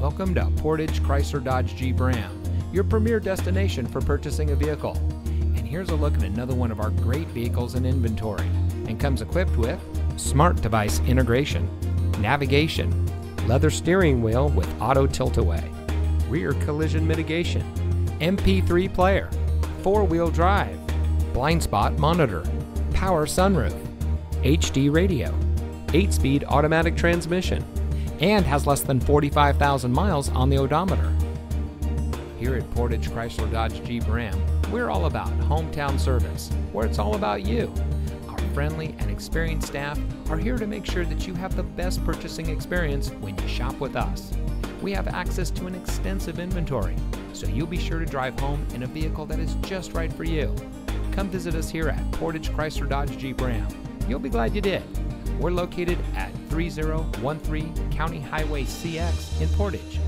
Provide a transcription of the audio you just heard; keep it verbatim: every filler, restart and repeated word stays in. Welcome to Portage Chrysler Dodge Jeep Ram, your premier destination for purchasing a vehicle. And here's a look at another one of our great vehicles in inventory, and comes equipped with smart device integration, navigation, leather steering wheel with auto tilt-away, rear collision mitigation, M P three player, four-wheel drive, blind spot monitor, power sunroof, H D radio, eight-speed automatic transmission, and has less than forty-five thousand miles on the odometer. Here at Portage Chrysler Dodge Jeep Ram, we're all about hometown service, where it's all about you. Our friendly and experienced staff are here to make sure that you have the best purchasing experience when you shop with us. We have access to an extensive inventory, so you'll be sure to drive home in a vehicle that is just right for you. Come visit us here at Portage Chrysler Dodge Jeep Ram. You'll be glad you did. We're located at thirty thirteen County Highway C X in Portage.